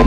About